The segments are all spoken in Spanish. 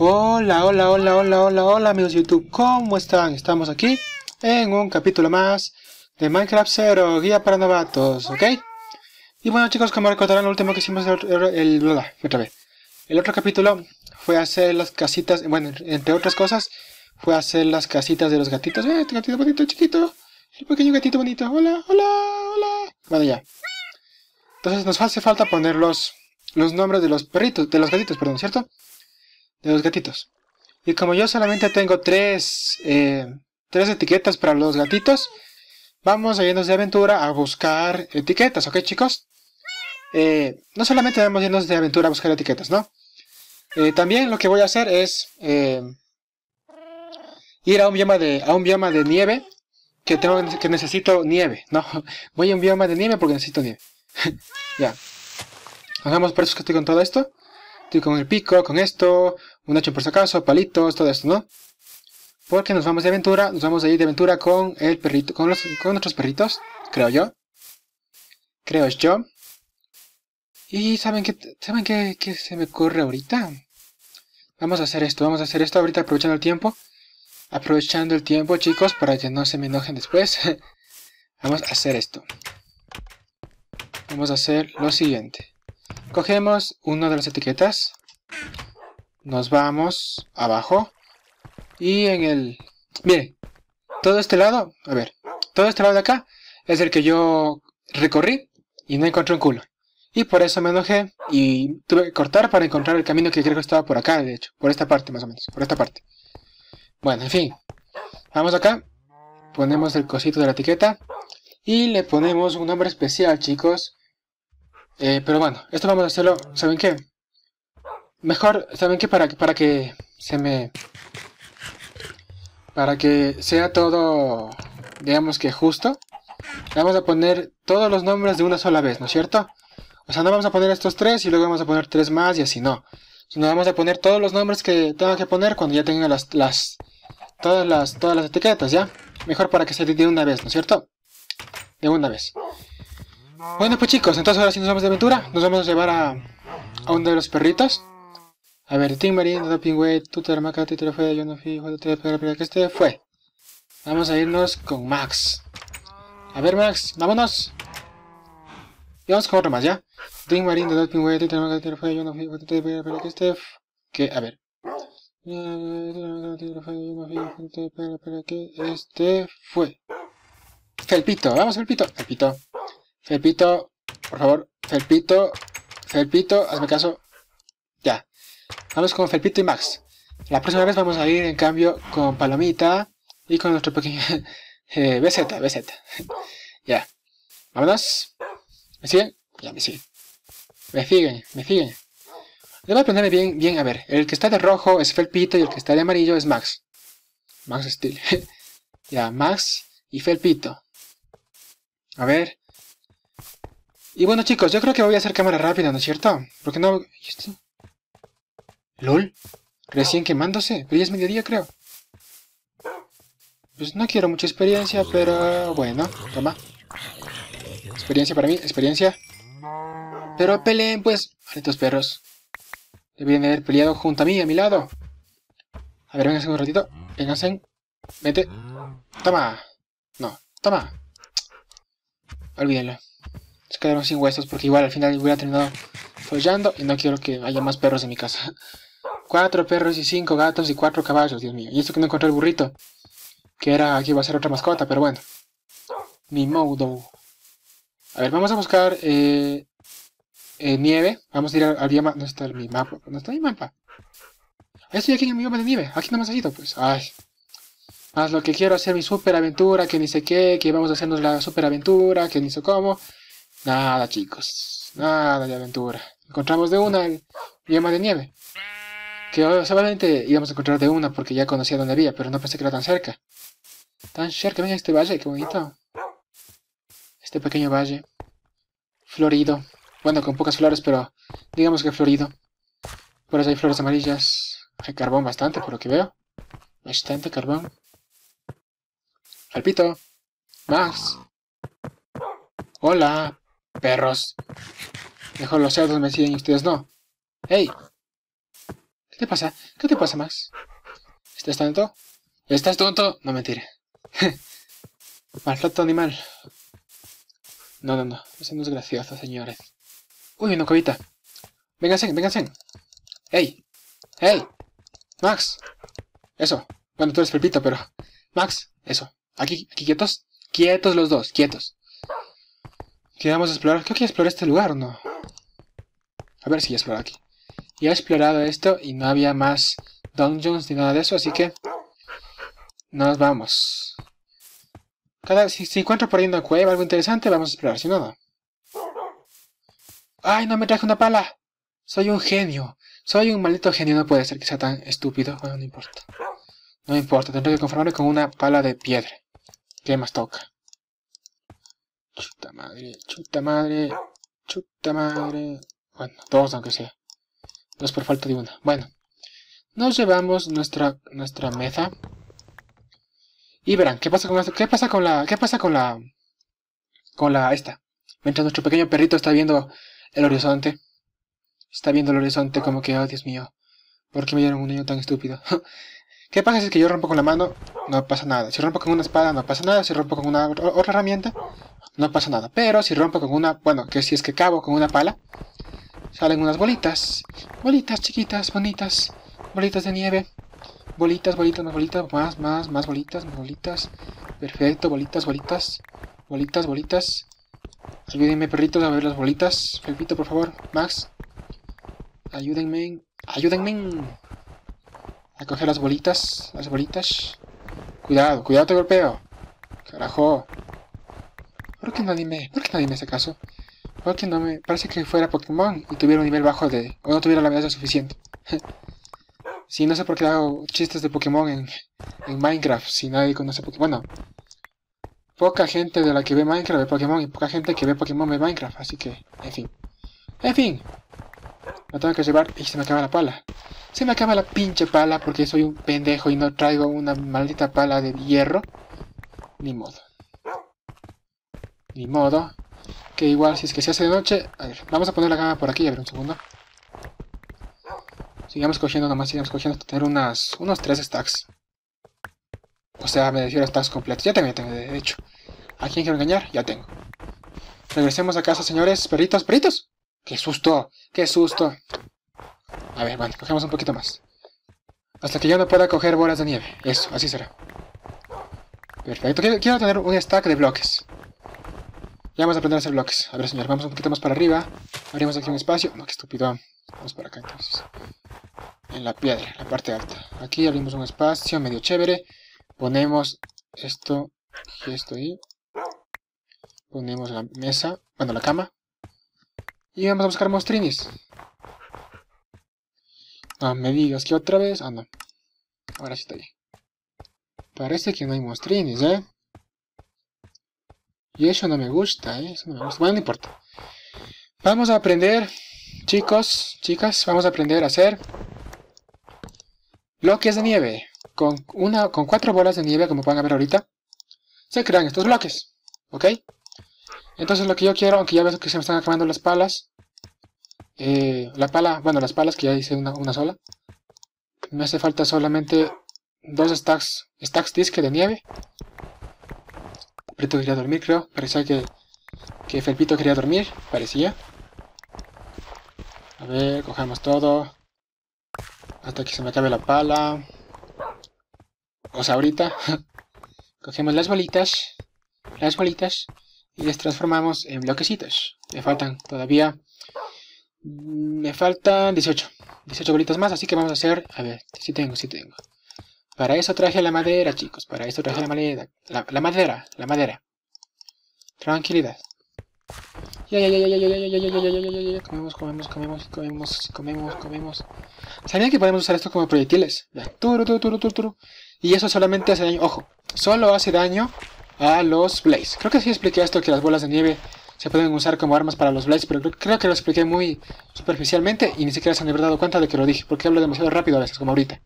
Hola, hola, hola, hola, hola, hola amigos de YouTube, ¿cómo están? Estamos aquí en un capítulo más de Minecraft 0, guía para novatos, ¿ok? Y bueno chicos, como recordarán, lo último que hicimos el otro capítulo fue hacer las casitas, bueno, entre otras cosas, fue hacer las casitas de los gatitos. ¡Ve, este gatito bonito, chiquito! El pequeño gatito bonito, hola, hola, hola. Bueno, ya. Entonces nos hace falta poner los nombres de los perritos, de los gatitos, perdón, ¿cierto? De los gatitos. Y como yo solamente tengo tres etiquetas para los gatitos, vamos a irnos de aventura a buscar etiquetas, ¿ok chicos? No solamente vamos a irnos de aventura a buscar etiquetas, ¿no? También lo que voy a hacer es ir a un bioma de nieve, que necesito nieve, ¿no? Voy a un bioma de nieve porque necesito nieve. Ya. Hagamos por eso que estoy con todo esto. Estoy con el pico, con esto, un hacha por si acaso, palitos, todo esto, ¿no? Porque nos vamos de aventura, nos vamos a ir de aventura con el perrito, con nuestros perritos, creo yo. Creo yo. Y ¿saben qué se me ocurre ahorita? Vamos a hacer esto ahorita aprovechando el tiempo. Aprovechando el tiempo, chicos, para que no se me enojen después. Vamos a hacer esto. Vamos a hacer lo siguiente. Cogemos una de las etiquetas, nos vamos abajo y en el... Miren, todo este lado, a ver, todo este lado de acá es el que yo recorrí y no encontré un culo. Y por eso me enojé y tuve que cortar para encontrar el camino que creo que estaba por acá, de hecho, por esta parte más o menos, por esta parte. Bueno, en fin, vamos acá, ponemos el cosito de la etiqueta y le ponemos un nombre especial, chicos. Pero bueno, esto vamos a hacerlo, ¿saben qué? Mejor, ¿saben qué? Para que sea todo, digamos que justo, vamos a poner todos los nombres de una sola vez, ¿no es cierto? O sea, no vamos a poner estos tres y luego vamos a poner tres más y así, no. Sino vamos a poner todos los nombres que tengan que poner cuando ya tengan todas las etiquetas, ¿ya? Mejor para que se de una vez, ¿no es cierto? De una vez. Bueno pues chicos, entonces ahora sí nos vamos de aventura. Nos vamos a llevar a uno de los perritos. A ver, Timberlin, Dopingway, Tutarmaca, Titrafea, yo no fui, que este fue. Vamos a irnos con Max. A ver Max, vámonos. Y vamos con otro más, ¿ya? Timberlin, Dopingway, Titramaca, Titrafea, yo no fui, que este que, a ver. Que este fue. Felpito, vamos Felpito, Felpito. Felpito, por favor, Felpito, Felpito, hazme caso. Ya, vamos con Felpito y Max. La próxima vez vamos a ir en cambio con Palomita y con nuestro pequeño BZ. Ya, vámonos. ¿Me siguen? Ya, me siguen. Me siguen. Debo aprenderme bien, bien, a ver, el que está de rojo es Felpito y el que está de amarillo es Max. Max Steel. Ya, Max y Felpito. A ver. Y bueno chicos, yo creo que voy a hacer cámara rápida, ¿no es cierto? Porque no... ¿Y esto? ¿Lol? Recién quemándose, pero ya es mediodía creo. Pues no quiero mucha experiencia, pero... Bueno, toma. Experiencia para mí, experiencia. Pero peleen pues, malditos perros. Deben haber peleado junto a mí, a mi lado. A ver, vénganse un ratito. Vénganse. Vete. Toma. No, toma. Olvídenlo. Se quedaron sin huesos porque igual al final hubiera terminado follando y no quiero que haya más perros en mi casa. 4 perros y 5 gatos y 4 caballos, Dios mío. Y esto que no encontré el burrito, que era que iba a ser otra mascota, pero bueno. Ni modo. A ver, vamos a buscar nieve. Vamos a ir al bioma. ¿Dónde está mi mapa? ¿Dónde está mi mapa? Ahí estoy, aquí en mi bioma de nieve. Aquí no me ha salido, pues. Ay. Más lo que quiero hacer mi super aventura, que ni sé qué, que vamos a hacernos la super aventura, que ni sé cómo. Nada chicos, nada de aventura. Encontramos de una el bioma de nieve. Que obviamente íbamos a encontrar de una porque ya conocía dónde había, pero no pensé que era tan cerca. Tan cerca, miren este valle, qué bonito. Este pequeño valle. Florido. Bueno, con pocas flores, pero digamos que florido. Por eso hay flores amarillas. Hay carbón bastante, por lo que veo. Bastante carbón. Repito. Max. Hola, perros. Mejor los cerdos me siguen y ustedes no. ¡Hey! ¿Qué te pasa? ¿Qué te pasa, Max? ¿Estás tonto? ¿Estás tonto? No, mentira. Maltrato animal. No, no, no. Eso no es gracioso, señores. ¡Uy, una cobita! ¡Vénganse, vénganse! ¡Hey! ¡Hey! ¡Max! Eso. Bueno, tú eres Pepito, pero... Max, eso. Aquí, aquí, quietos. Quietos los dos, quietos. Queremos explorar. Creo que ya exploré este lugar, ¿no? A ver si ya exploré aquí. Ya he explorado esto y no había más dungeons ni nada de eso, así que... nos vamos. Si encuentro por ahí una cueva, algo interesante, vamos a explorar. Si no, no. ¡Ay, no me traje una pala! Soy un genio. Soy un maldito genio. No puede ser que sea tan estúpido. Bueno, no importa. No me importa. Tendré que conformarme con una pala de piedra. ¿Qué más toca? Chuta madre, chuta madre, chuta madre. Bueno, dos aunque sea. Dos por falta de una. Bueno. Nos llevamos nuestra mesa. Y verán, ¿qué pasa con la... esta? Mientras nuestro pequeño perrito está viendo el horizonte. Está viendo el horizonte como que, oh Dios mío, ¿por qué me dieron un niño tan estúpido? ¿Qué pasa si es que yo rompo con la mano? No pasa nada. Si rompo con una espada, no pasa nada. Si rompo con una otra herramienta, no pasa nada. Pero si rompo con una... bueno, que si es que cavo con una pala, salen unas bolitas. Bolitas chiquitas, bonitas. Bolitas de nieve. Bolitas, bolitas, más bolitas. Más, más bolitas, más bolitas. Perfecto, bolitas, bolitas. Bolitas, bolitas. Ayúdenme, perritos, a ver las bolitas. Pepito, por favor. Max. Ayúdenme. Ayúdenme. A coger las bolitas. Las bolitas. Cuidado, cuidado, te golpeo. Carajo. ¿Por qué nadie me hace caso? ¿Por qué no me...? Parece que fuera Pokémon y tuviera un nivel bajo de... o no tuviera la amenaza suficiente. Sí, no sé por qué hago chistes de Pokémon en Minecraft. Si nadie conoce Pokémon... bueno. Poca gente de la que ve Minecraft ve Pokémon y poca gente que ve Pokémon ve Minecraft. Así que, en fin. ¡En fin! Lo tengo que llevar y se me acaba la pala. Se me acaba la pinche pala porque soy un pendejo y no traigo una maldita pala de hierro. Ni modo. Ni modo. Que igual si es que se hace de noche... a ver, vamos a poner la cama por aquí. A ver, un segundo. Sigamos cogiendo nomás, sigamos cogiendo hasta tener unos 3 stacks. O sea, me refiero a stacks completos. Ya tengo, de hecho. ¿A quién quiero engañar? Ya tengo. Regresemos a casa, señores. Perritos, perritos. ¡Qué susto! ¡Qué susto! A ver, bueno, cogemos un poquito más. Hasta que yo no pueda coger bolas de nieve. Eso, así será. Perfecto. Quiero tener un stack de bloques. Ya vamos a aprender a hacer bloques. A ver, señor, vamos un poquito más para arriba. Abrimos aquí un espacio. No, qué estúpido. Vamos para acá, entonces. En la piedra, la parte alta. Aquí abrimos un espacio medio chévere. Ponemos esto y esto ahí. Ponemos la mesa, bueno, la cama. Y vamos a buscar monstrinis. No me digas que otra vez... ah, no. Ahora sí está bien. Parece que no hay monstrinis, ¿eh? Y eso no me gusta, ¿eh? Eso no me gusta. Bueno, no importa. Vamos a aprender, chicos, chicas, vamos a aprender a hacer bloques de nieve. Con 4 bolas de nieve, como pueden ver ahorita, se crean estos bloques, ¿ok? Entonces lo que yo quiero, aunque ya veo que se me están acabando las palas, las palas que ya hice una sola, me hace falta solamente 2 stacks disque de nieve. Felpito quería dormir, creo, parecía que Felpito quería dormir, parecía. A ver, cojamos todo, hasta que se me acabe la pala. O sea, ahorita cogemos las bolitas y las transformamos en bloquecitos. Me faltan 18 bolitas más, así que vamos a hacer... a ver, sí tengo. Para eso traje la madera, chicos, para eso traje la madera. La madera. Tranquilidad. Ya. Comemos. ¿Sabían que podemos usar esto como proyectiles? Turu. Y eso solamente hace daño, ojo, solo hace daño a los Blaze. Creo que sí expliqué esto, que las bolas de nieve se pueden usar como armas para los Blaze, pero creo que lo expliqué muy superficialmente y ni siquiera se han dado cuenta de que lo dije, porque hablo demasiado rápido a veces, como ahorita.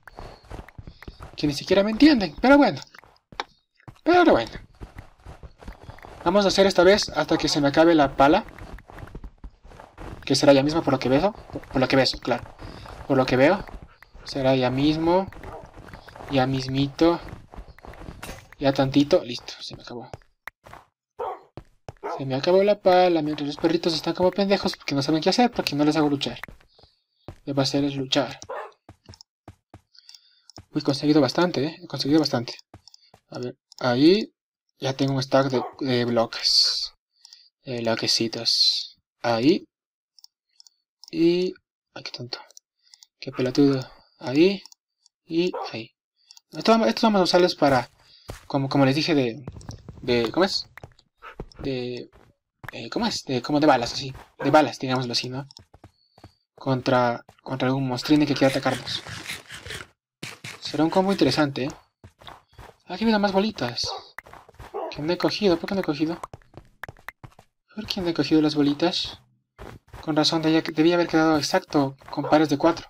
que ni siquiera me entienden, pero bueno. Pero bueno. Vamos a hacer esta vez hasta que se me acabe la pala. Que será ya mismo por lo que veo. Por lo que veo, claro. Por lo que veo. Será ya mismo. Ya mismito. Ya tantito. Listo, se me acabó. Se me acabó la pala. Mientras los perritos están como pendejos porque no saben qué hacer, porque no les hago luchar. Lo que va a hacer es luchar. Uy, he conseguido bastante, He conseguido bastante. A ver, ahí ya tengo un stack de bloques. De bloquecitos. Ahí. Y... ay, qué tonto. Qué pelotudo. Ahí. Y ahí. Estos vamos a usarlos para... Como les dije ¿cómo es? ¿Cómo es? Como de balas, así. De balas, digámoslo así, ¿no? Contra algún monstruo que quiera atacarnos. Será un combo interesante, ¿eh? Aquí vienen más bolitas. ¿Qué no he cogido? ¿Por qué no he cogido? ¿Por qué no he cogido las bolitas? Con razón, debía haber quedado exacto con pares de 4.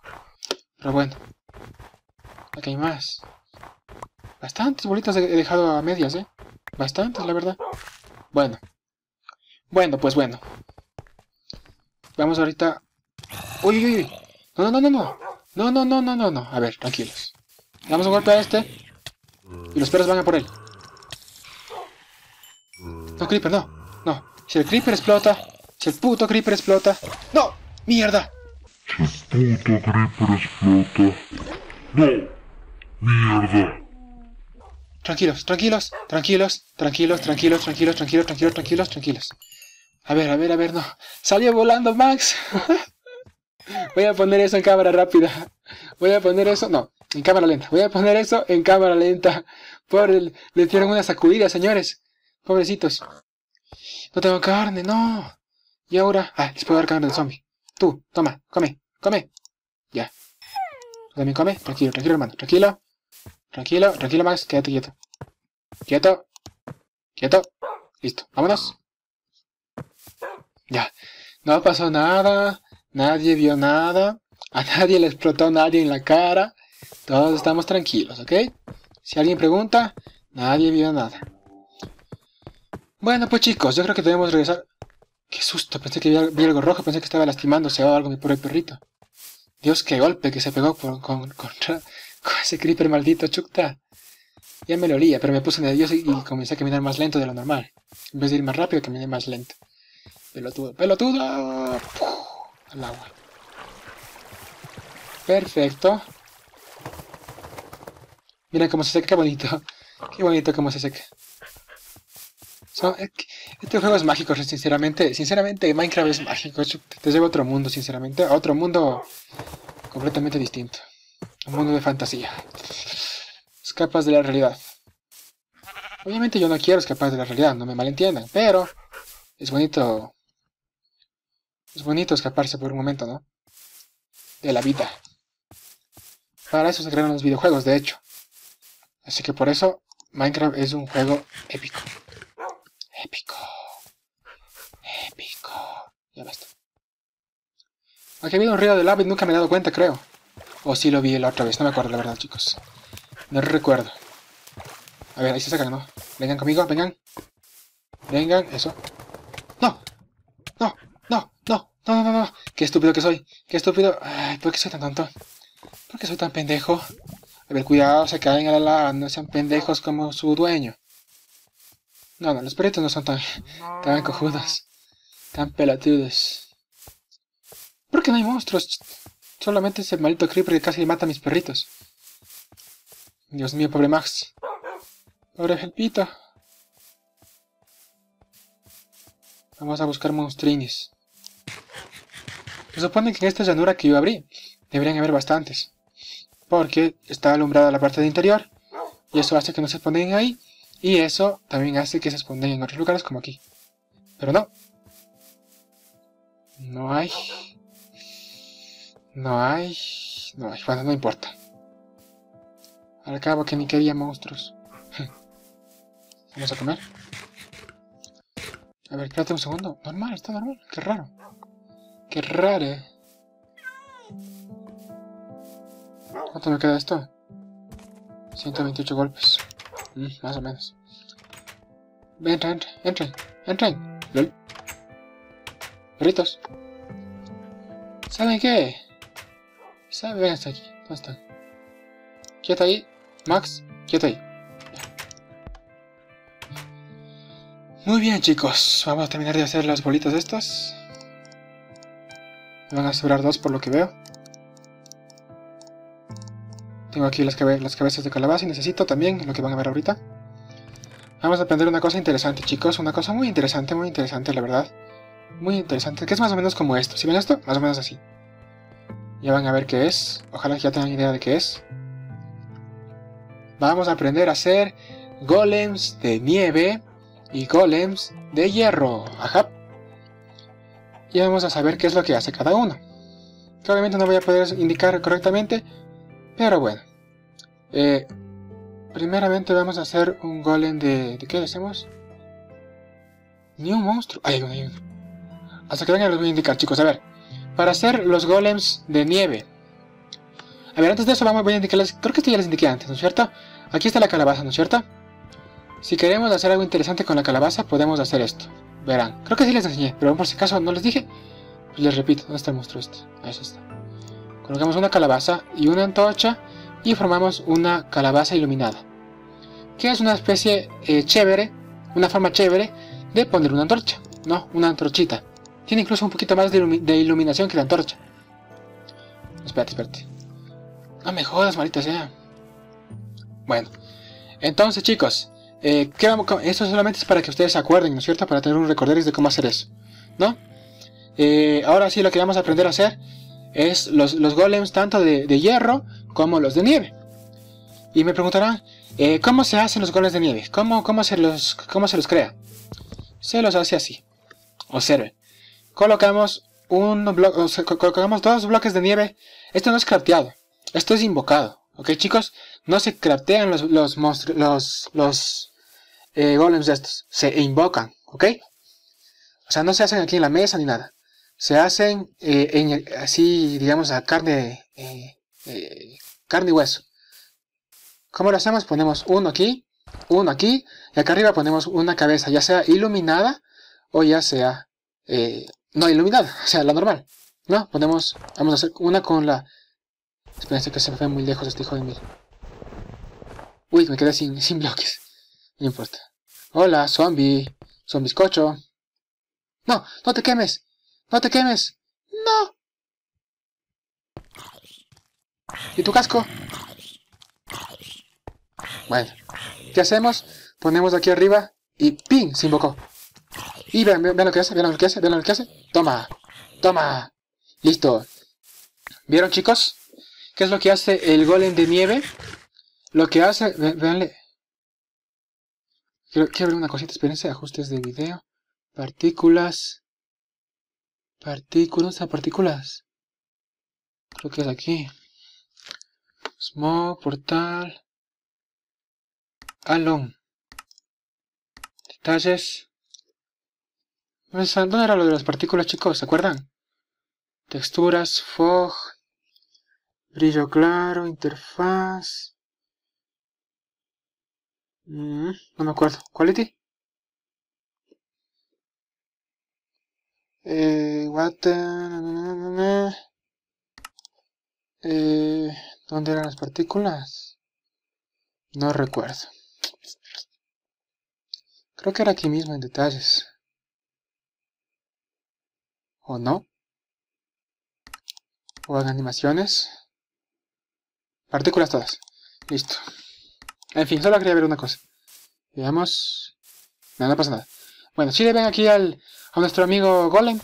Pero bueno. Aquí hay más. Bastantes bolitas he dejado a medias, ¿eh? Bastantes, la verdad. Bueno. Bueno, pues bueno. Vamos ahorita... ¡Uy, uy, uy! ¡No, no, no, no! ¡No, no, no, no, no, no! A ver, tranquilos. Damos un golpe a este. Y los perros van a por él. No, Creeper, no. No. Si el Creeper explota. Si el puto Creeper explota. ¡No! ¡Mierda! Si el puto Creeper explota. ¡No! ¡Mierda! Tranquilos, tranquilos, tranquilos, tranquilos, tranquilos, tranquilos, tranquilos, tranquilos, tranquilos, tranquilos. A ver, no. ¡Salió volando Max! Voy a poner eso en cámara rápida. Voy a poner eso... no. En cámara lenta. Voy a poner eso en cámara lenta. Pobre, le dieron una sacudida, señores. Pobrecitos. No tengo carne, no. Y ahora... ah, les puedo dar carne de zombie. Tú, toma, come, come. Ya. También come. Tranquilo, tranquilo, hermano. Tranquilo. Tranquilo, tranquilo, Max. Quédate quieto. Quieto. Quieto. Listo. Vámonos. Ya. No pasó nada. Nadie vio nada. A nadie le explotó nadie en la cara. Todos estamos tranquilos, ¿ok? Si alguien pregunta, nadie vio nada. Bueno, pues chicos, yo creo que debemos regresar... ¡Qué susto! Pensé que vi algo rojo, pensé que estaba lastimándose o algo mi pobre perrito. Dios, qué golpe que se pegó con ese Creeper maldito, chucta. Ya me lo olía, pero me puse nervioso y comencé a caminar más lento de lo normal. En vez de ir más rápido, caminé más lento. ¡Pelotudo! ¡Pelotudo! ¡Puf! Al agua. Perfecto. Mira cómo se seca, qué bonito. Qué bonito cómo se seca. Este juego es mágico, sinceramente. Sinceramente, Minecraft es mágico. Te lleva a otro mundo, sinceramente. A otro mundo completamente distinto. Un mundo de fantasía. Escapas de la realidad. Obviamente yo no quiero escapar de la realidad, no me malentiendan. Pero es bonito. Es bonito escaparse por un momento, ¿no? De la vida. Para eso se crearon los videojuegos, de hecho. Así que por eso, Minecraft es un juego épico. Épico. Épico. Ya basta. Aquí ha habido un río de lava y nunca me he dado cuenta, creo. O sí lo vi la otra vez, no me acuerdo la verdad, chicos. No recuerdo. A ver, ahí se sacan, ¿no? Vengan conmigo, vengan. Vengan, eso. ¡No! ¡No! ¡No! ¡No! ¡No, no, no! ¡Qué estúpido que soy! ¡Qué estúpido! Ay, ¿por qué soy tan tonto? ¿Por qué soy tan pendejo? A ver, cuidado, se caen a la lava, no sean pendejos como su dueño. No, no, los perritos no son tan cojudos, tan pelotudos. ¿Por qué no hay monstruos? Solamente ese maldito Creeper que casi mata a mis perritos. Dios mío, pobre Max. Pobre Felpito. Vamos a buscar monstruines. Se supone que en esta llanura que yo abrí, deberían haber bastantes. Porque está alumbrada la parte de interior. Y eso hace que no se esconden ahí. Y eso también hace que se esconden en otros lugares como aquí. Pero no. No hay. No hay. No hay. Bueno, no importa. Al cabo que ni quería monstruos. Vamos a comer. A ver, espérate un segundo. Normal, está normal. Qué raro. Qué raro, ¿eh? ¿Cuánto me queda esto? 128 golpes. Más o menos. Entra, entra, entren, entren. LOL. Perritos. ¿Saben qué? ¿Saben? Ven hasta aquí. ¿Dónde están? Quieto ahí. Max, quieto ahí. Muy bien, chicos. Vamos a terminar de hacer las bolitas estas. Me van a sobrar dos por lo que veo. Tengo aquí las cabezas de calabaza y necesito también lo que van a ver ahorita. Vamos a aprender una cosa interesante, chicos. Una cosa muy interesante, la verdad. Muy interesante, que es más o menos como esto. ¿Sí ven esto? Más o menos así. Ya van a ver qué es. Ojalá ya tengan idea de qué es. Vamos a aprender a hacer golems de nieve y golems de hierro. Ajá. Y vamos a saber qué es lo que hace cada uno. Que obviamente no voy a poder indicar correctamente, pero bueno. Primeramente vamos a hacer un golem de... ¿De qué hacemos? Ni un monstruo. Ay, hay uno. Hasta que vengan los voy a indicar, chicos. A ver, para hacer los golems de nieve. A ver, antes de eso voy a indicarles... Creo que esto ya les indiqué antes, ¿no es cierto? Aquí está la calabaza, ¿no es cierto? Si queremos hacer algo interesante con la calabaza, podemos hacer esto. Verán. Creo que sí les enseñé, pero por si acaso no les dije, pues les repito. ¿Dónde está el monstruo este? Ahí está. Colocamos una calabaza y una antorcha y formamos una calabaza iluminada. Que es una especie chévere, una forma chévere de poner una antorcha. No, una antorchita. Tiene incluso un poquito más de iluminación que la antorcha. Espérate, espérate. No me jodas, maldita sea. Bueno. Entonces, chicos. ¿Qué vamos con? Esto solamente es para que ustedes se acuerden, ¿no es cierto? Para tener un recorderis de cómo hacer eso, ¿no? Ahora sí, lo que vamos a aprender a hacer es los golems tanto de hierro como los de nieve. Y me preguntarán, ¿cómo se hacen los golems de nieve? ¿Cómo se los crea? Se los hace así. Observen. Colocamos colocamos dos bloques de nieve. Esto no es crafteado, esto es invocado. Ok, chicos, no se craftean los golems de estos, se invocan, ok. O sea, no se hacen aquí en la mesa ni nada. Se hacen así, digamos, a carne y hueso. ¿Cómo lo hacemos? Ponemos uno aquí, y acá arriba ponemos una cabeza, ya sea iluminada o ya sea no iluminada, o sea, la normal. No, ponemos, vamos a hacer una con la... Espérense que se me ve muy lejos este hijo de mí. Uy, me quedé sin bloques. No importa. Hola, zombie. Zombiscocho. No, no te quemes. No te quemes. No. ¿Y tu casco? Bueno. ¿Qué hacemos? Ponemos aquí arriba y ¡ping! Se invocó. Y vean lo que hace, vean lo que hace, vean lo que hace. Toma. Toma. Listo. ¿Vieron, chicos? ¿Qué es lo que hace el golem de nieve? Lo que hace... Veanle. Quiero ver una cosita, espérense. Ajustes de video. Partículas. Partículas a partículas. Creo que es aquí. Smog, portal. Alon. Detalles. ¿Dónde era lo de las partículas, chicos? ¿Se acuerdan? Texturas, fog... Brillo claro, interfaz... no me acuerdo. ¿Quality? Water... ¿dónde eran las partículas? No recuerdo. Creo que era aquí mismo en detalles. ¿O no? ¿O en animaciones? Partículas todas. Listo. En fin, solo quería ver una cosa. Veamos. No, no pasa nada. Bueno, si le ven aquí a nuestro amigo golem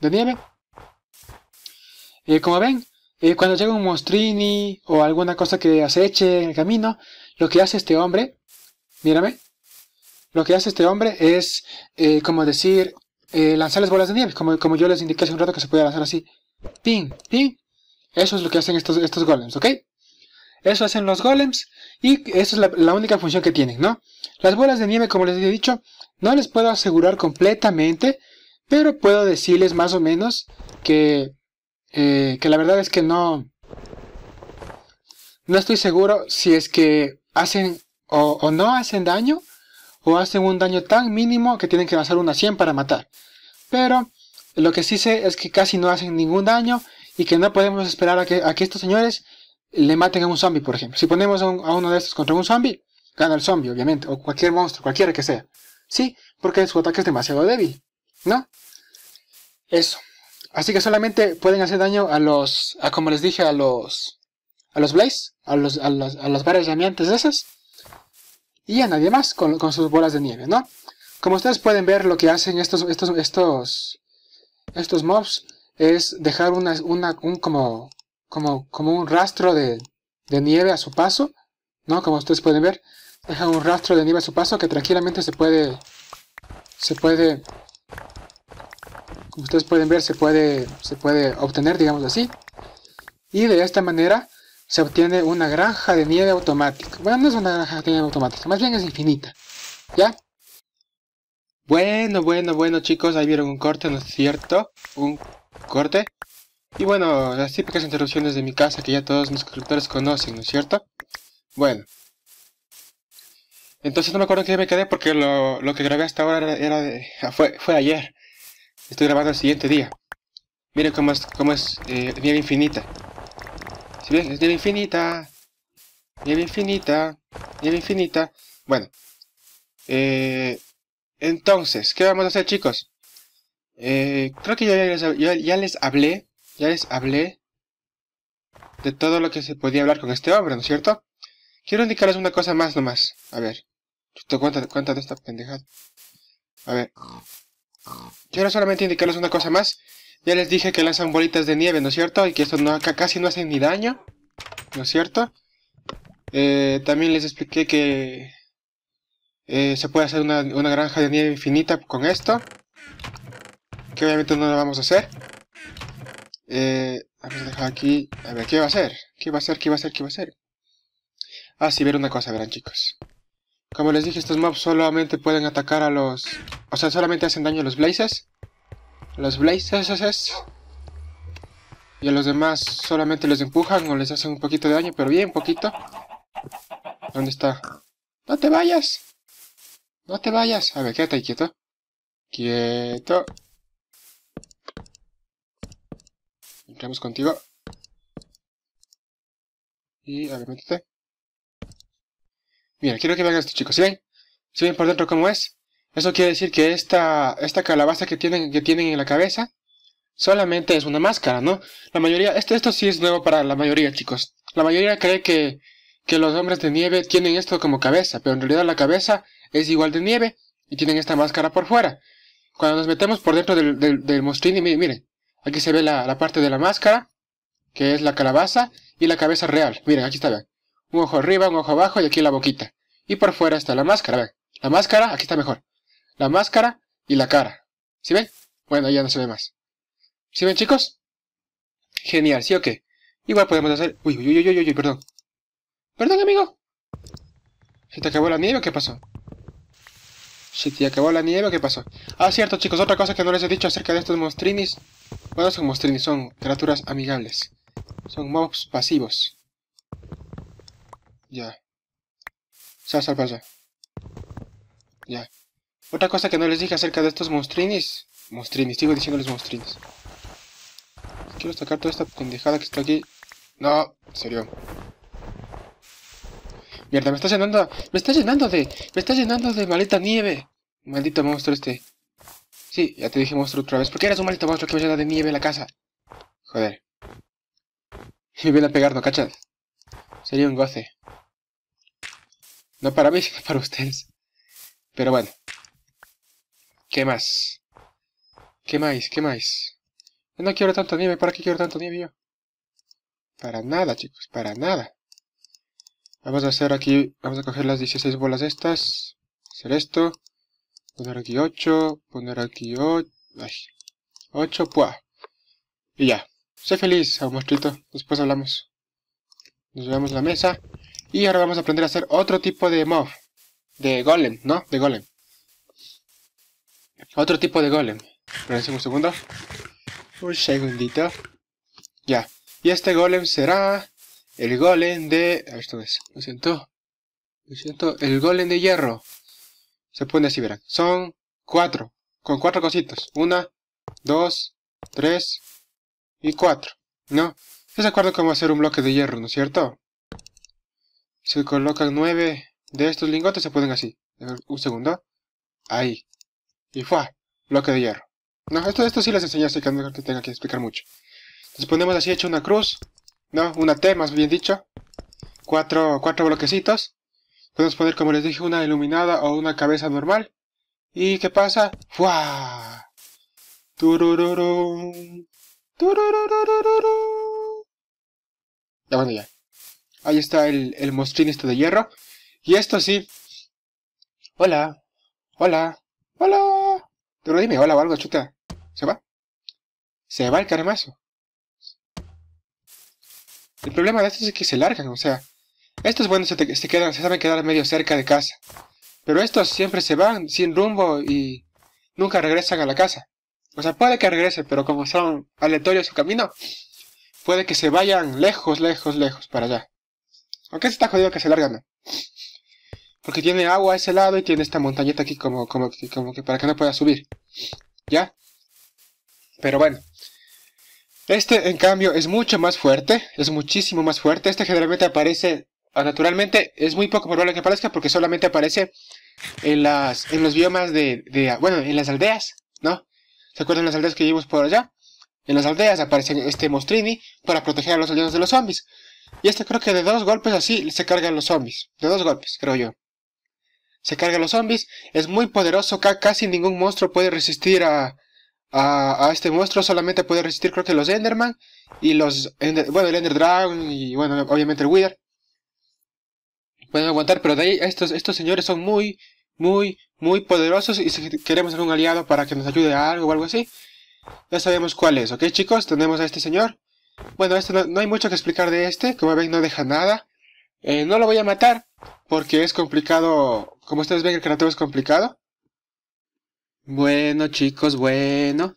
de nieve. Como ven, cuando llega un monstrini o alguna cosa que aceche en el camino, lo que hace este hombre, mírame, lo que hace este hombre es, como decir, lanzarles bolas de nieve, como yo les indiqué hace un rato que se podía lanzar así. Ping, ping. Eso es lo que hacen estos golems, ¿ok? Eso hacen los golems y esa es la única función que tienen, ¿no? Las bolas de nieve, como les he dicho, no les puedo asegurar completamente, pero puedo decirles más o menos que la verdad es que no, No estoy seguro si es que hacen o no hacen daño, o hacen un daño tan mínimo que tienen que lanzar una 100 para matar. Pero lo que sí sé es que casi no hacen ningún daño y que no podemos esperar a que estos señores le maten a un zombie, por ejemplo. Si ponemos a uno de estos contra un zombie, gana el zombie, obviamente, o cualquier monstruo, cualquiera que sea. Sí, porque su ataque es demasiado débil, ¿no? Eso. Así que solamente pueden hacer daño como les dije, a los Blaze, a las varas llameantes esas, y a nadie más con sus bolas de nieve, ¿no? Como ustedes pueden ver, lo que hacen estos mobs es dejar como un rastro de nieve a su paso, ¿no? Como ustedes pueden ver, dejan un rastro de nieve a su paso que tranquilamente se puede, como ustedes pueden ver, se puede obtener, digamos así, y de esta manera se obtiene una granja de nieve automática. Bueno, no es una granja de nieve automática, más bien es infinita, ¿ya? Bueno, chicos, ahí vieron un corte, ¿no es cierto? Un corte. Y bueno, las típicas interrupciones de mi casa que ya todos mis constructores conocen, ¿no es cierto? Bueno. Entonces no me acuerdo en qué me quedé porque lo que grabé hasta ahora fue ayer. Estoy grabando el siguiente día. Miren cómo es nieve infinita. ¿Sí ven? Es nieve infinita. Nieve infinita. Nieve infinita. Bueno. Entonces, ¿qué vamos a hacer, chicos? Creo que ya les hablé de todo lo que se podía hablar con este hombre, ¿no es cierto? Quiero indicarles una cosa más nomás. A ver. Cuánta de esta pendejada. A ver. Quiero solamente indicarles una cosa más. Ya les dije que lanzan bolitas de nieve, ¿no es cierto? Y que esto casi no hacen ni daño, ¿no es cierto? También les expliqué que se puede hacer una granja de nieve infinita con esto, que obviamente no lo vamos a hacer. Vamos a dejar aquí. A ver, ¿qué va a hacer? ¿Qué va a hacer? Ah, sí, ver una cosa, verán, chicos. Como les dije, estos mobs solamente pueden atacar a los... O sea, solamente hacen daño a los blazes. Y a los demás solamente los empujan o les hacen un poquito de daño, pero bien poquito. ¿Dónde está? ¡No te vayas! ¡No te vayas! A ver, quédate ahí quieto. ¡Quieto! Entramos contigo. Y, a ver, métete. Mira, quiero que vean esto, chicos. ¿Sí ven? ¿Sí ven por dentro cómo es? Eso quiere decir que esta calabaza que tienen en la cabeza solamente es una máscara, ¿no? La mayoría... Esto sí es nuevo para la mayoría, chicos. La mayoría cree que los hombres de nieve tienen esto como cabeza, pero en realidad la cabeza es igual de nieve y tienen esta máscara por fuera. Cuando nos metemos por dentro del mostrín, y miren, aquí se ve la parte de la máscara, que es la calabaza, y la cabeza real. Miren, aquí está, vean. Un ojo arriba, un ojo abajo y aquí la boquita. Y por fuera está la máscara, vean. La máscara, aquí está mejor. La máscara y la cara. ¿Sí ven? Bueno, ya no se ve más. ¿Sí ven, chicos? Genial, ¿sí o qué? Igual podemos hacer... Uy, perdón. Perdón, amigo. ¿Se te acabó la nieve o qué pasó? Ah, cierto, chicos, otra cosa que no les he dicho acerca de estos monstrinis. Bueno, son monstrinis, son criaturas amigables. Son mobs pasivos. Ya. Sal para allá. Ya. Otra cosa que no les dije acerca de estos monstrinis. Sigo diciéndoles monstrinis. Quiero sacar toda esta pendejada que está aquí. No, en serio. Mierda, me está llenando de maldita nieve. Maldito monstruo este. Sí, ya te dije monstruo otra vez. ¿Por qué eres un maldito monstruo que me llena de nieve la casa? Joder. Me viene a pegar, ¿no cachas? Sería un goce. No para mí, sino para ustedes. Pero bueno. ¿Qué más? ¿Qué más? Yo no quiero tanto nieve. ¿Para qué quiero tanto nieve yo? Para nada, chicos. Para nada. Vamos a hacer aquí, vamos a coger las 16 bolas estas, hacer esto, poner aquí 8, ¡pua! Y ya, sé feliz, a un monstruito, después hablamos. Nos llevamos la mesa, y ahora vamos a aprender a hacer otro tipo de mob, de golem, ¿no? De golem. Otro tipo de golem, espérense un segundito, ya, y este golem será... El golem de... A ver, esto es. Lo siento. El golem de hierro. Se pone así, verán. Son 4. Con 4 cositas. 1, 2, 3 y 4. ¿No? ¿Se acuerdan cómo hacer un bloque de hierro, no es cierto? Se colocan 9 de estos lingotes, se ponen así. Un segundo. Ahí. Y ¡fua! Bloque de hierro. No, esto sí les enseñé, así que no tenga que explicar mucho. Entonces ponemos así hecho una cruz. No, una T, más bien dicho. 4 bloquecitos. Podemos poner, como les dije, una iluminada o una cabeza normal. ¿Y qué pasa? ¡Fua! ¡Turururum! ¡Turururururum! Ya, bueno, ya. Ahí está el mostrín este de hierro. Y esto sí. Hola. Hola. Hola. Pero dime hola o algo, chuta. ¿Se va? Se va el caramazo. El problema de esto es que se largan, o sea... Estos, bueno, se saben quedar medio cerca de casa. Pero estos siempre se van sin rumbo y... Nunca regresan a la casa. O sea, puede que regresen, pero como son aleatorios su camino... Puede que se vayan lejos, lejos, lejos para allá. Aunque se está jodido que se largan, ¿no? Porque tiene agua a ese lado y tiene esta montañita aquí como que para que no pueda subir. ¿Ya? Pero bueno. Este, en cambio, es mucho más fuerte. Es muchísimo más fuerte. Este generalmente aparece... Naturalmente, es muy poco probable que aparezca porque solamente aparece en los biomas de... Bueno, en las aldeas, ¿no? ¿Se acuerdan las aldeas que vivimos por allá? En las aldeas aparece este mostrini para proteger a los aldeanos de los zombies. Y este creo que de 2 golpes así se cargan los zombies. De 2 golpes, creo yo. Se cargan los zombies. Es muy poderoso. Casi ningún monstruo puede resistir a este monstruo. Solamente puede resistir, creo que los Enderman. Y los... el Ender Dragon. Y bueno, obviamente el Wither. Pueden aguantar, pero de ahí estos señores son muy, muy, muy poderosos. Y si queremos algún aliado para que nos ayude a algo o algo así, ya sabemos cuál es, ¿ok, chicos? Tenemos a este señor. Bueno, este no hay mucho que explicar de este. Como ven, no deja nada. No lo voy a matar porque es complicado. Como ustedes ven, el creativo es complicado. Bueno, chicos, bueno.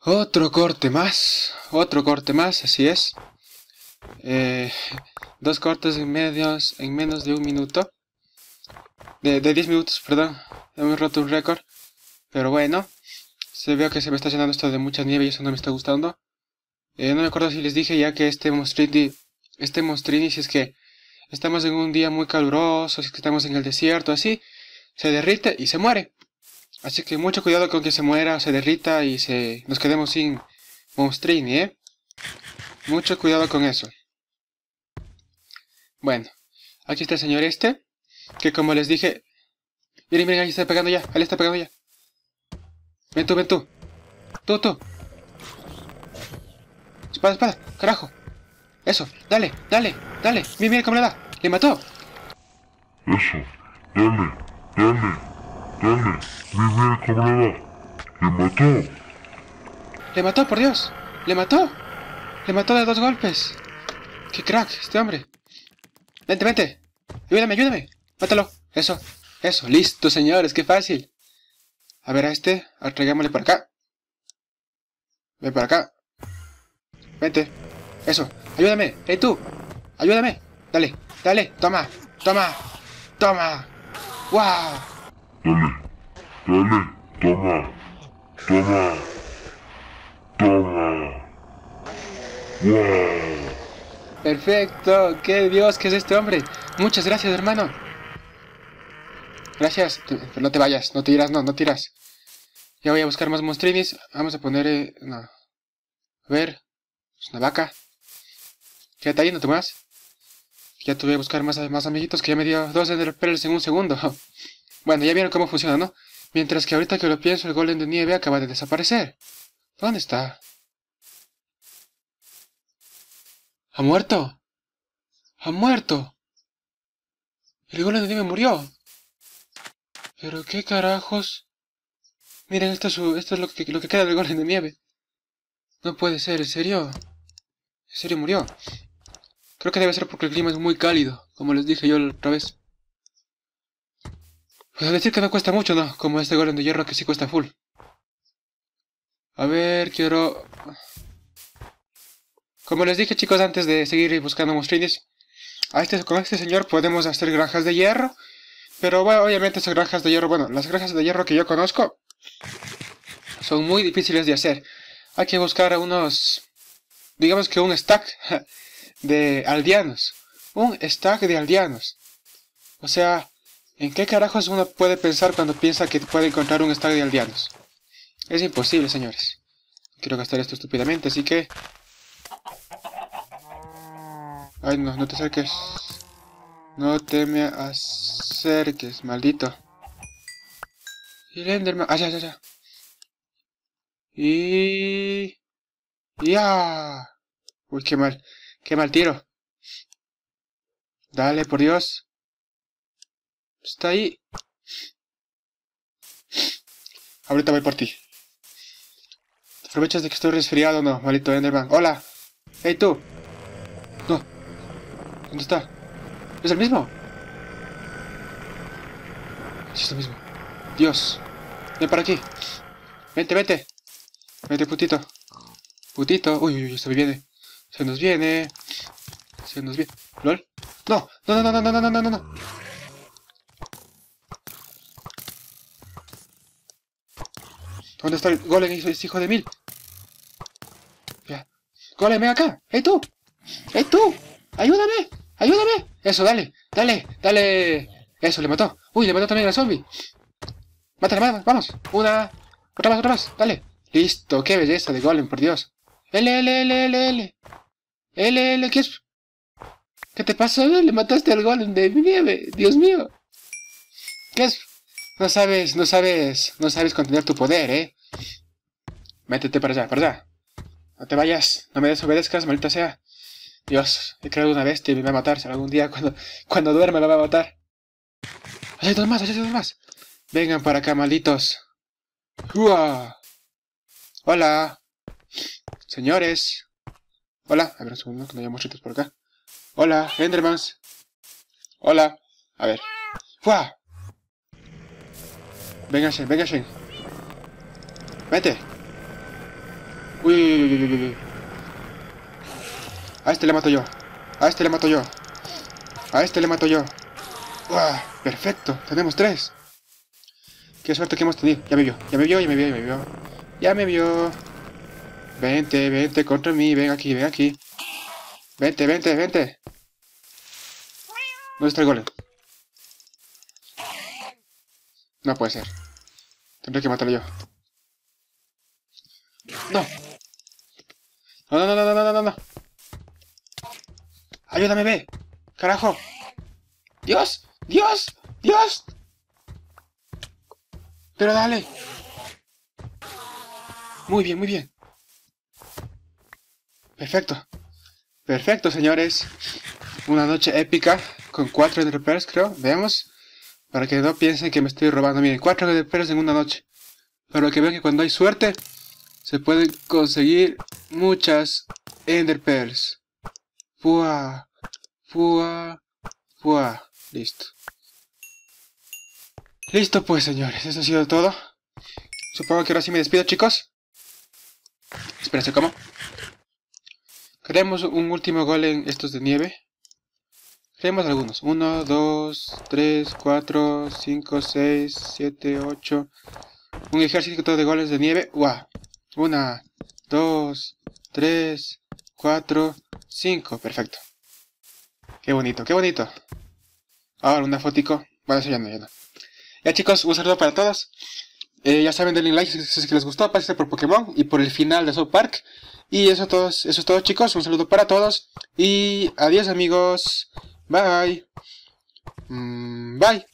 Otro corte más. Otro corte más, así es. 2 cortes en menos de un minuto. De 10 minutos, perdón. Hemos roto un récord. Pero bueno. Se veo que se me está llenando esto de mucha nieve y eso no me está gustando. No me acuerdo si les dije ya que este mostrini, si es que estamos en un día muy caluroso, si es que estamos en el desierto, así, se derrite y se muere. Así que mucho cuidado con que se muera o se derrita y nos quedemos sin mostrini, ¿eh? Mucho cuidado con eso. Bueno, aquí está el señor este, que como les dije... Miren, ahí está pegando ya, ahí está pegando ya. Ven tú, ven tú. Tú. Espada, carajo. Eso, dale. Mira cómo le da. Le mató. Eso, dale. Mira cómo le da. Le mató, por Dios. Le mató de 2 golpes. Qué crack este hombre. Vente. Ayúdame. Mátalo. Eso. Listo, señores, qué fácil. A ver a este, traigámosle para acá. Ven para acá. Vente. Eso. Ayúdame. ¡Hey tú! Ayúdame. Dale. Toma. ¡Wow! Dale. Toma. ¡Wow! Perfecto. ¡Qué Dios que es este hombre! Muchas gracias, hermano. Gracias, pero no te vayas, no tiras. Ya voy a buscar más monstrinis. Vamos a poner... a ver... Es una vaca. Quédate ahí, no te muevas. Ya tuve que buscar más amiguitos, que ya me dio 2 enderpearls en un segundo. Bueno, ya vieron cómo funciona, ¿no? Mientras que ahorita que lo pienso, el golem de nieve acaba de desaparecer. ¿Dónde está? ¿Ha muerto? ¡Ha muerto! El golem de nieve murió. Pero qué carajos. Miren, esto es lo que queda del golem de nieve. No puede ser, ¿en serio? ¿En serio murió? Creo que debe ser porque el clima es muy cálido, como les dije yo la otra vez. Pues a decir que no cuesta mucho, ¿no? Como este golem de hierro que sí cuesta full. A ver, quiero... Como les dije, chicos, antes de seguir buscando mostrines, con este señor podemos hacer granjas de hierro. Pero bueno, obviamente esas granjas de hierro, bueno, las granjas de hierro que yo conozco son muy difíciles de hacer. Hay que buscar unos, digamos que un stack de aldeanos. Un stack de aldeanos. O sea, ¿en qué carajos uno puede pensar cuando piensa que puede encontrar un stack de aldeanos? Es imposible, señores. Quiero gastar esto estúpidamente, así que... Ay, no, no te acerques. No te me acerques, maldito. Y el Enderman... Ah, ya, ya, ya. Y... ¡Ya! Uy, qué mal. Qué mal tiro. Dale, por Dios. Está ahí. Ahorita voy por ti. ¿Te aprovechas de que estoy resfriado o no, maldito Enderman? ¡Hola! ¡Hey, tú! No. ¿Dónde está? ¿Es el mismo? Sí, es el mismo. Dios. Ven para aquí. Vente, vente. Vente, putito. Putito. Uy, uy, uy, se viene. Se nos viene. Se nos viene. ¿Lol? No, no, no, no, no, no, no, no, no. ¿Dónde está el golem, hijo de mil? Ya. Golem, ven acá. ¡Ey, tú! ¡Ey, tú! ¡Ayúdame! ¡Ayúdame! Eso, dale, dale, dale. Eso, le mató. Uy, le mató también al zombie. Mátale, mátale, vamos. Una. Otra más, dale. Listo, qué belleza de golem, por Dios. L, L, L, L, L. L, L, ¿qué es? ¿Qué te pasó? Le mataste al golem de nieve. Dios mío. ¿Qué es? No sabes, no sabes, no sabes contener tu poder, ¿eh? Métete para allá, para allá. No te vayas, no me desobedezcas, maldita sea. Dios, he creado una bestia y me va a matar. Algún día cuando duerme me va a matar. Allá hay dos más, allá hay dos más. Vengan para acá, malditos. ¡Uah! Hola. Señores. Hola. A ver, un segundo, que no haya muchitos por acá. Hola, Endermans. Hola. A ver. ¡Uah! Venga, Shen, venga, Shen. Vete. Uy, uy, uy, uy, uy. A este le mato yo. A este le mato yo. A este le mato yo. ¡Uah! Perfecto. Tenemos tres. Qué suerte que hemos tenido. Ya me vio, ya me vio, ya me vio, ya me vio. Ya me vio. Vente, vente contra mí. Ven aquí, ven aquí. Vente, vente, vente. ¿Dónde está el golem? No puede ser. Tendré que matarlo yo. No. No, no, no, no, no, no, no. Ayúdame, ve. Carajo. Dios, Dios, Dios. Pero dale. Muy bien, muy bien. Perfecto. Perfecto, señores. Una noche épica con 4 enderpearls, creo. Veamos. Para que no piensen que me estoy robando. Miren, 4 enderpearls en una noche. Pero que vean que cuando hay suerte, se pueden conseguir muchas enderpearls. Pua, pua, pua. Listo. Listo pues, señores. Eso ha sido todo. Supongo que ahora sí me despido, chicos. Espérense, ¿cómo? Creemos un último golem estos de nieve. Creemos algunos. 1, 2, 3, 4, 5, 6, 7, 8. Un ejército de golems de nieve. ¡Guau! 1, 2, 3, 4, 5. Perfecto. Qué bonito, qué bonito. Ahora una fotico. Bueno, eso ya no, ya no. Ya, chicos, un saludo para todos. Ya saben, denle like si es que les gustó. Pásense por Pokémon y por el final de South Park. Y eso es todo, chicos. Un saludo para todos. Y adiós, amigos. Bye. Bye.